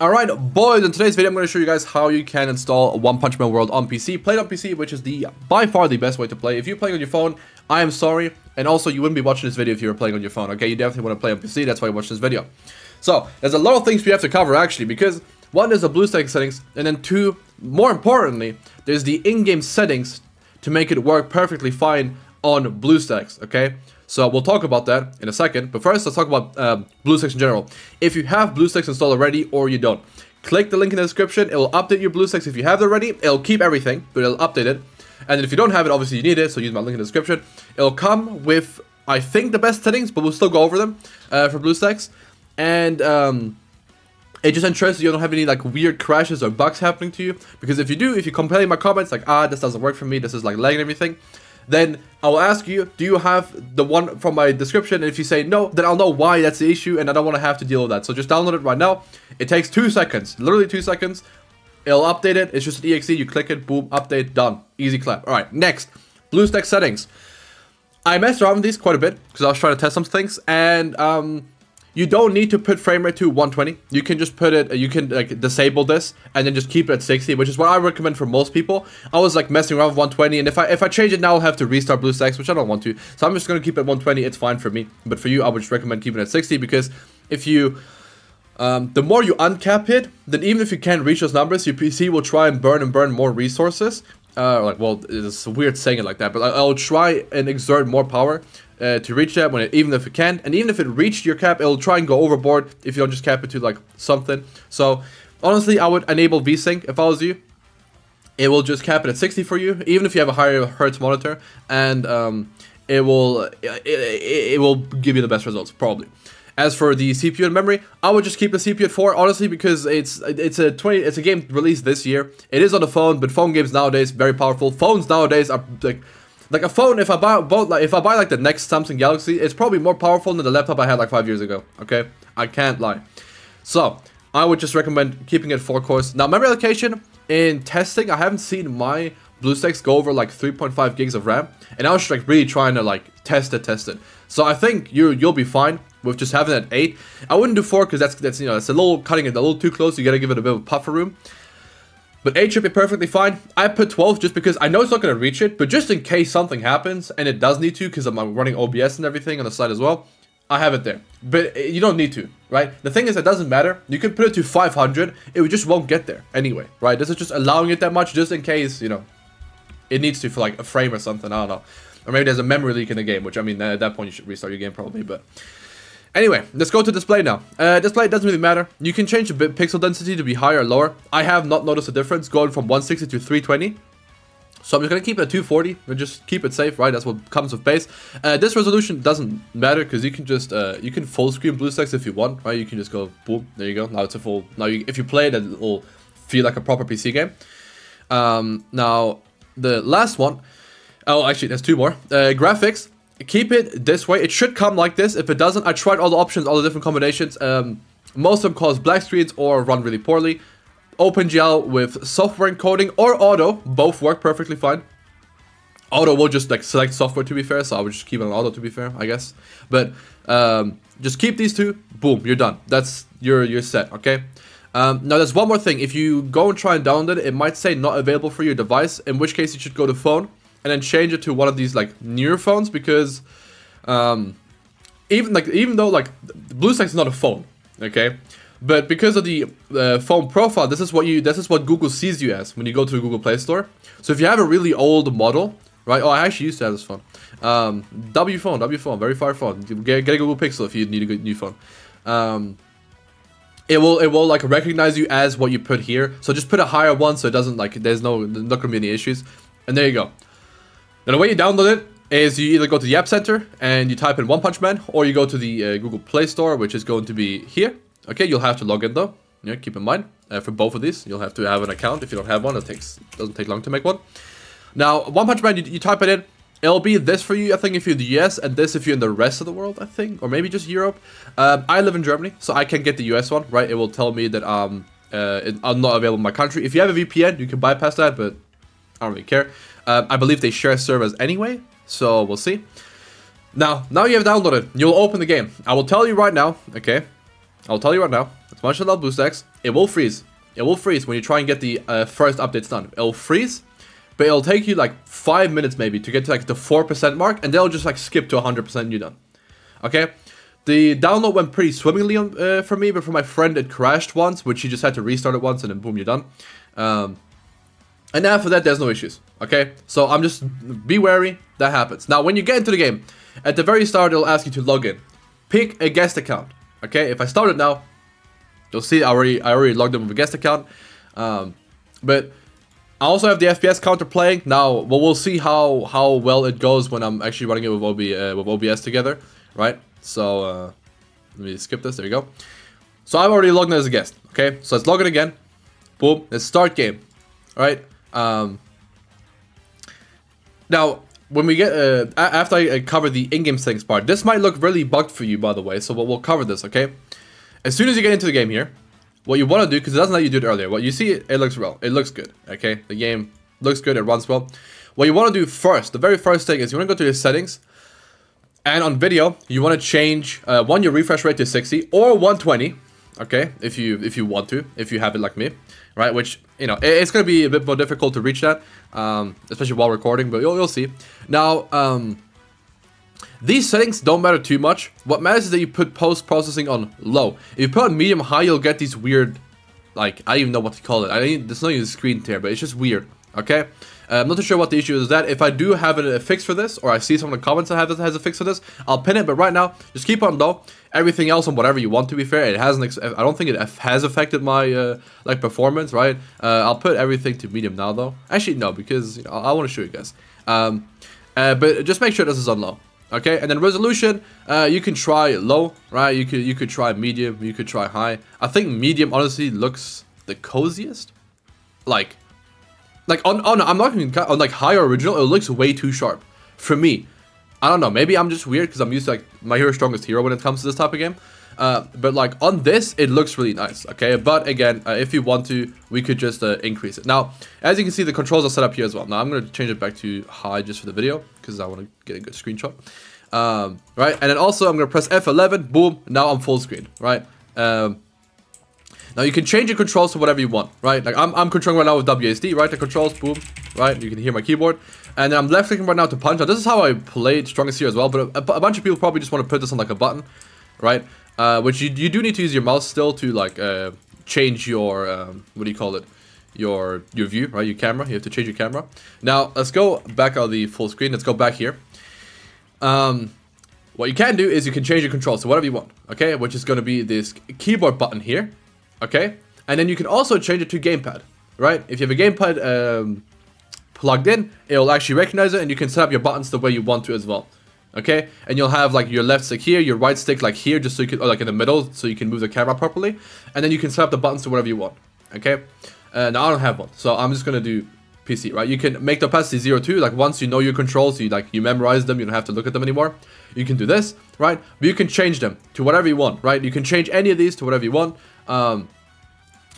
Alright boys, in today's video I'm going to show you guys how you can install One Punch Man World on PC. Play it on PC, which is by far the best way to play. If you're playing on your phone, I am sorry. And also, you wouldn't be watching this video if you were playing on your phone, okay? You definitely want to play on PC, that's why you watch this video. So, there's a lot of things we have to cover actually, because one is the BlueStacks settings, and then two, more importantly, there's the in-game settings to make it work perfectly fine on BlueStacks, okay? So we'll talk about that in a second, but first let's talk about BlueStacks in general. If you have BlueStacks installed already or you don't, click the link in the description, it will update your BlueStacks. If you have it already, it'll keep everything, but it'll update it. And if you don't have it, obviously you need it, so use my link in the description. It'll come with, I think, the best settings, but we'll still go over them for BlueStacks. And it just ensures that you don't have any like weird crashes or bugs happening to you. Because if you do, if you complain in my comments like, ah, this doesn't work for me, this is like lagging and everything, then I will ask you, do you have the one from my description? And if you say no, then I'll know why that's the issue and I don't want to have to deal with that. So just download it right now. It takes 2 seconds, literally 2 seconds. It'll update it. It's just an exe. You click it, boom, update, done. Easy clap. All right, next, BlueStacks settings. I messed around with these quite a bit because I was trying to test some things, and you don't need to put frame rate to 120. You can just put it, you can like disable this and then just keep it at 60, which is what I recommend for most people. I was like messing around with 120, and if I change it now, I'll have to restart BlueStacks, which I don't want to. So I'm just gonna keep it at 120, it's fine for me. But for you, I would just recommend keeping it at 60, because if you, the more you uncap it, then even if you can't reach those numbers, your PC will try and burn more resources. Like, well, it's weird saying it like that, but I'll try and exert more power to reach that when it, even if it can, and even if it reached your cap, it'll try and go overboard if you don't just cap it to like something. So honestly, I would enable VSync if I was you. It will just cap it at 60 for you, even if you have a higher hertz monitor, and it will give you the best results probably. As for the CPU and memory, I would just keep the CPU at 4, honestly, because it's a game released this year. It is on the phone, but phone games nowadays very powerful. Phones nowadays are like a phone, if I buy like the next Samsung Galaxy, it's probably more powerful than the laptop I had like 5 years ago, okay? I can't lie. So, I would just recommend keeping it 4 cores. Now, memory allocation, in testing, I haven't seen my BlueStacks go over like 3.5 gigs of RAM, and I was just like really trying to like test it. So I think you'll be fine with just having it at 8. I wouldn't do 4 because that's, you know, it's a little cutting it a little too close. You gotta give it a bit of puffer room. But 8 should be perfectly fine. I put 12 just because I know it's not going to reach it, but just in case something happens, and it does need to, because I'm running OBS and everything on the side as well, I have it there. But you don't need to, right? The thing is, it doesn't matter. You can put it to 500. It just won't get there anyway, right? This is just allowing it that much just in case, you know, it needs to for like a frame or something. I don't know. Or maybe there's a memory leak in the game, which, I mean, at that point you should restart your game probably, but... Anyway, let's go to display now. Display doesn't really matter. You can change the pixel density to be higher or lower. I have not noticed a difference going from 160 to 320. So I'm just going to keep it at 240 and just keep it safe, right? That's what comes with base. This resolution doesn't matter because you can just, you can full screen BlueStacks if you want, right? You can just go, boom, there you go. Now it's a full, now you, if you play it, it'll feel like a proper PC game. Now, the last one, oh, actually, there's two more. Graphics. Keep it this way. It should come like this. If it doesn't, I tried all the options, all the different combinations. Most of them cause black screens or run really poorly. OpenGL with software encoding or auto, both work perfectly fine. Auto will just like select software, to be fair, so I would just keep it on auto, to be fair, I guess. But just keep these two, boom, you're done. That's you're set, okay? Now there's one more thing. If you go and try and download it, it might say not available for your device, in which case you should go to phone and then change it to one of these like newer phones, because even though like BlueStacks is not a phone, okay, but because of the phone profile, this is what Google sees you as when you go to the Google Play Store. So if you have a really old model, right? Oh, I actually used to have this phone, W phone, very fire phone. Get a Google Pixel if you need a good new phone. It will like recognize you as what you put here. So just put a higher one so it doesn't like there's not gonna be any issues. And there you go. Now, the way you download it is you either go to the App Center and you type in One Punch Man, or you go to the Google Play Store, which is going to be here. Okay, you'll have to log in though. Yeah, keep in mind, for both of these, you'll have to have an account. If you don't have one, it doesn't take long to make one. Now, One Punch Man, you type it in. It'll be this for you, I think, if you're in the US, and this if you're in the rest of the world, I think, or maybe just Europe. I live in Germany, so I can get the US one, right? It will tell me that I'm not available in my country. If you have a VPN, you can bypass that, but I don't really care. I believe they share servers anyway, so we'll see. Now you have downloaded. You'll open the game. I will tell you right now, okay? I'll tell you right now, it's much-loved BlueStacks. It will freeze. It will freeze when you try and get the first updates done. It'll freeze, but it'll take you like 5 minutes maybe to get to like the 4% mark, and they'll just like skip to 100% and you're done. Okay? The download went pretty swimmingly for me, but for my friend it crashed once, which he just had to restart it once and then boom, you're done. And after that, there's no issues, okay? So I'm just, be wary, that happens. Now, when you get into the game, at the very start, it'll ask you to log in. Pick a guest account, okay? If I start it now, you'll see I already logged in with a guest account. But I also have the FPS counter playing. Now, well, we'll see how well it goes when I'm actually running it with OBS together, right? So, let me skip this, there you go. So I've already logged in as a guest, okay? So let's log in again. Boom, let's start game, all right? Now, when we get, after I cover the in-game settings part, this might look really bugged for you, by the way, so we'll cover this, okay? As soon as you get into the game here, what you want to do, because it doesn't let you do it earlier, what you see, it looks well, it looks good, okay? The game looks good, it runs well. What you want to do first, the very first thing is you want to go to your settings, and on video, you want to change, one, your refresh rate to 60 or 120, okay? If you want to, if you have it like me, right? Which, you know, it's going to be a bit more difficult to reach that, especially while recording, but you'll see. Now, these settings don't matter too much. What matters is that you put post-processing on low. If you put on medium-high, you'll get these weird, like, I don't even know what to call it. There's no even screen tear, but it's just weird, okay? I'm not too sure what the issue is that. If I do have a fix for this, or I see someone in the comments that has a fix for this, I'll pin it. But right now, just keep on low. Everything else on whatever you want. To be fair, it hasn't. I don't think it has affected my like performance, right? I'll put everything to medium now, though. Actually, no, because you know, I want to show you guys. But just make sure this is on low, okay? And then resolution, you can try low, right? You could try medium, you could try high. I think medium honestly looks the coziest, like. Like on I'm not even on like high or original, it looks way too sharp for me. I don't know, maybe I'm just weird because I'm used to like My Hero Strongest Hero when it comes to this type of game. But like on this, it looks really nice, okay? But again, if you want to, we could just increase it. Now, as you can see, the controls are set up here as well. Now I'm gonna change it back to high just for the video because I want to get a good screenshot, right? And then also I'm gonna press F11, boom, now I'm full screen, right? Now you can change your controls to whatever you want, right? Like I'm controlling right now with WASD, right? The controls, boom, right? You can hear my keyboard. And then I'm left clicking right now to punch. Now this is how I played Strongest Hero as well, but a bunch of people probably just want to put this on like a button, right? Which you do need to use your mouse still to like change your, what do you call it? Your view, right? Your camera, you have to change your camera. Now let's go back on the full screen. Let's go back here. What you can do is you can change your controls to whatever you want, okay? Which is going to be this keyboard button here. Okay, and then you can also change it to gamepad, right? If you have a gamepad plugged in, it'll actually recognize it, and you can set up your buttons the way you want to as well, okay? And you'll have like your left stick here, your right stick like here, just so you can, or like in the middle, so you can move the camera properly, and then you can set up the buttons to whatever you want, okay? Now I don't have one, so I'm just gonna do PC, right? You can make the opacity 0 too, like once you know your controls, you memorize them, you don't have to look at them anymore. You can do this, right? But you can change them to whatever you want, right? You can change any of these to whatever you want.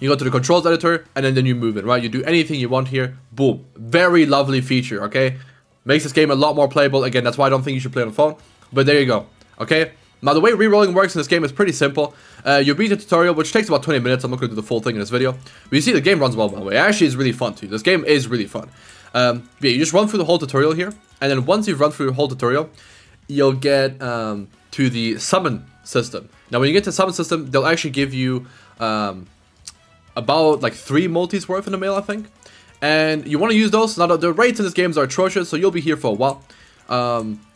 You go to the controls editor, and then you move it, right? You do anything you want here, boom. Very lovely feature, okay? Makes this game a lot more playable. Again, that's why I don't think you should play on the phone, but there you go, okay? Now, the way rerolling works in this game is pretty simple. You beat the tutorial, which takes about 20 minutes. I'm not going to do the full thing in this video. But you see the game runs well, by the way. It actually is really fun, too. This game is really fun. Yeah, you just run through the whole tutorial here, and then once you've run through the whole tutorial, you'll get to the summon system. Now, when you get to the summon system, they'll actually give you about like 3 multis worth in the mail, I think. And you want to use those. Now, the rates in this game are atrocious, so you'll be here for a while.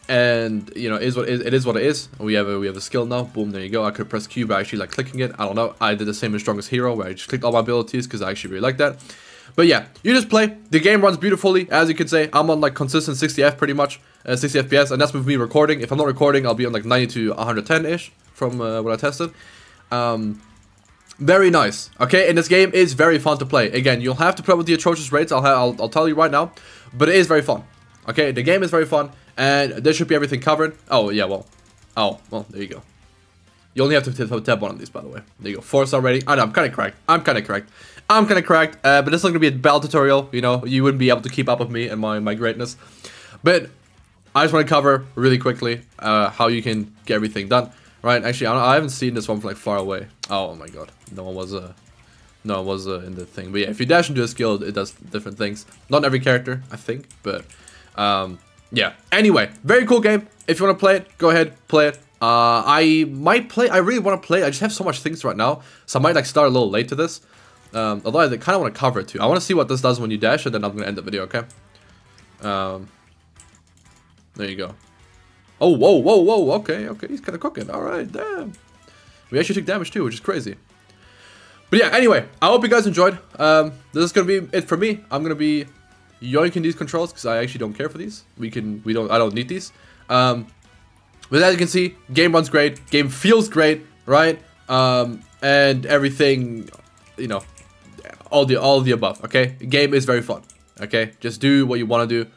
And you know, it is what it is. We have a skill now. Boom, there you go. I could press Q by actually like clicking it. I don't know. I did the same as Strongest Hero where I just clicked all my abilities because I actually really like that. But yeah, you just play. The game runs beautifully, as you can say. I'm on like consistent 60 FPS pretty much, 60 FPS, and that's with me recording. If I'm not recording, I'll be on like 90 to 110 ish from what I tested. Very nice, okay? And this game is very fun to play. Again, you'll have to put up with the atrocious rates. I'll tell you right now, but it is very fun. Okay, the game is very fun, and there should be everything covered. Oh, yeah, well. Oh, well, there you go. You only have to tap one of these, by the way. There you go. 4-star rating. I know, I'm kind of cracked, but this is not going to be a battle tutorial. You know, you wouldn't be able to keep up with me and my greatness. But I just want to cover really quickly how you can get everything done. Right, actually, I haven't seen this one from like far away. Oh my god, no one was in the thing. But yeah, if you dash into a skill, it does different things. Not every character, I think, but yeah. Anyway, very cool game. If you want to play it, go ahead, play it. I might play. I really want to play. I just have so much things right now, so I might like start a little late to this. Although I kind of want to cover it too. I want to see what this does when you dash, and then I'm gonna end the video. Okay. There you go. Oh, whoa, whoa, whoa. Okay, okay. He's kind of cooking. All right, damn. We actually took damage too, which is crazy. But yeah, anyway, I hope you guys enjoyed. This is going to be it for me. I'm going to be yoinking these controls because I actually don't care for these. I don't need these. But as you can see, game runs great. Game feels great, right? And everything, you know, all the above, okay? Game is very fun, okay? Just do what you want to do.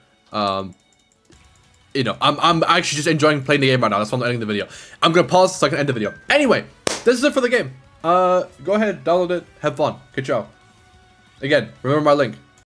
You know, I'm actually just enjoying playing the game right now. That's why I'm ending the video. I'm gonna pause so I can end the video. Anyway, this is it for the game. Go ahead, download it, have fun. Good job. Again, remember my link.